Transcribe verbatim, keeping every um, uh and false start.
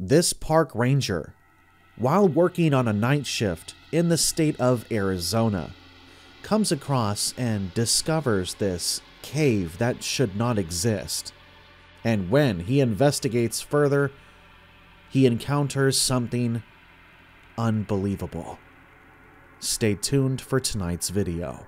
This park ranger, while working on a night shift in the state of Arizona, comes across and discovers this cave that should not exist. And when he investigates further, he encounters something unbelievable. Stay tuned for tonight's video.